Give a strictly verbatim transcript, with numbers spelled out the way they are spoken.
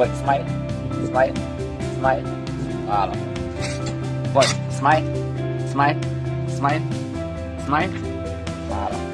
But smite, smite, smite, I don't know. But smite, smite, smite, smite, I don't know.